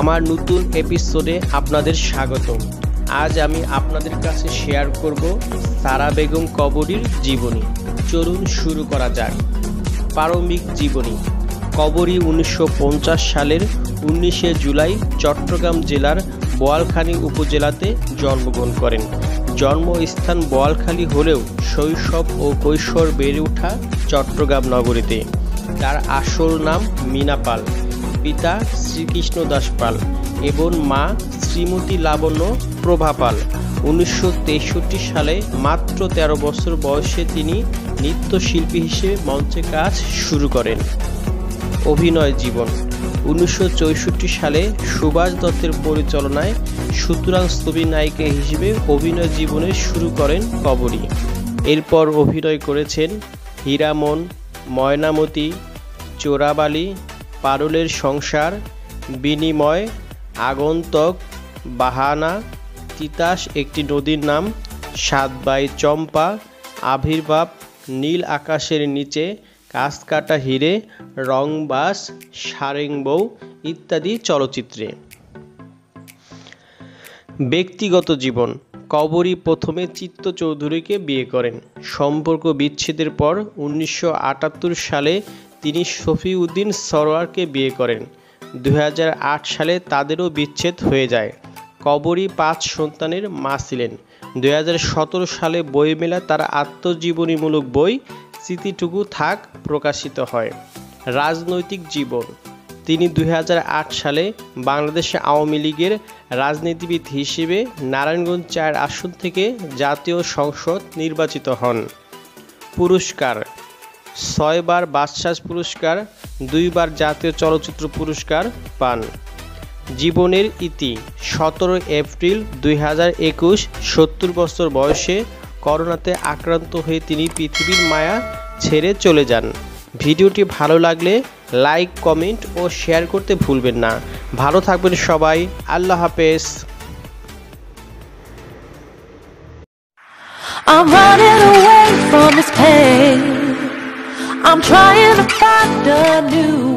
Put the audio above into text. আমার নতুন এপিসোডে আপনাদের স্বাগত। আজ আমি আপনাদের কাছে শেয়ার করব সারা বেগম কবরীর জীবনী। চলুন শুরু করা যাক। প্রারম্ভিক জীবনী। কবরী ১৯৫০ সালের ১৯শে জুলাই চট্টগ্রাম জেলার বোয়ালখালী উপজেলাতে জন্মগ্রহণ করেন। জন্মস্থান বোয়ালখালী হলেও শৈশব ও কৈশোর বেড়ে ওঠা চট্টগ্রাম নগরীতে। তার আসল নাম মিনা পাল, পিতা শ্রীকৃষ্ণ দাসপাল এবং মা শ্রীমতি লাবণ্য প্রভা পাল। ১৯৬৩ সালে মাত্র ১৩ বছর বয়সে তিনি নৃত্যশিল্পী হিসেবে মঞ্চে কাজ শুরু করেন। অভিনয় জীবন। ১৯৬৪ সালে সুভাষ দত্তের পরিচালনায় সুতরাং ছবির নায়িকা হিসেবে অভিনয় জীবনে শুরু করেন কবরী। এরপর অভিনয় করেছেন হীরামন, ময়নামতি, চোরাবালি, পারুলের সংসার, বিনিময়, আগন্তক, বাহানা, তিতাস একটি নদীর নাম, সাতবাই চম্পা, আবির্ভাব, নীল আকাশের নিচে, কাঁচকাটা হিরে, রংবাস, সারেং বউ ইত্যাদি চলচ্চিত্রে। ব্যক্তিগত জীবন। কবরী প্রথমে চিত্ত চৌধুরীকে বিয়ে করেন। সম্পর্ক বিচ্ছেদের পর ১৯৭৮ সালে তিনি শফিউদ্দিন সরোয়ারকে বিয়ে করেন। ২০০৮ সালে তাদেরও বিচ্ছেদ হয়ে যায়। কবরী ৫ সন্তানের মা ছিলেন। ২০১৭ সালে বইমেলা তার আত্মজীবনীমূলক বই স্মৃতিটুকু থাক প্রকাশিত হয়। রাজনৈতিক জীবন। তিনি ২০০৮ সালে বাংলাদেশ আওয়ামী লীগের রাজনীতিবিদ হিসেবে নারায়ণগঞ্জ ৪ আসন থেকে জাতীয় সংসদ নির্বাচিত হন। পুরস্কার। ৬বার বাচসাস পুরস্কার, ২বার জাতীয় চলচ্চিত্র পুরস্কার পান। জীবনের ইতি। ১৭ এপ্রিল ২০২১ ৭০ বছর বয়সে করোনাতে আক্রান্ত হয়ে তিনি পৃথিবীর মায়া ছেড়ে চলে যান। ভিডিওটি ভালো লাগলে লাইক, কমেন্ট ও শেয়ার করতে ভুলবেন না। ভালো থাকবেন সবাই। আল্লাহ হাফেজ। I'm running away from this pain. I'm trying to find a new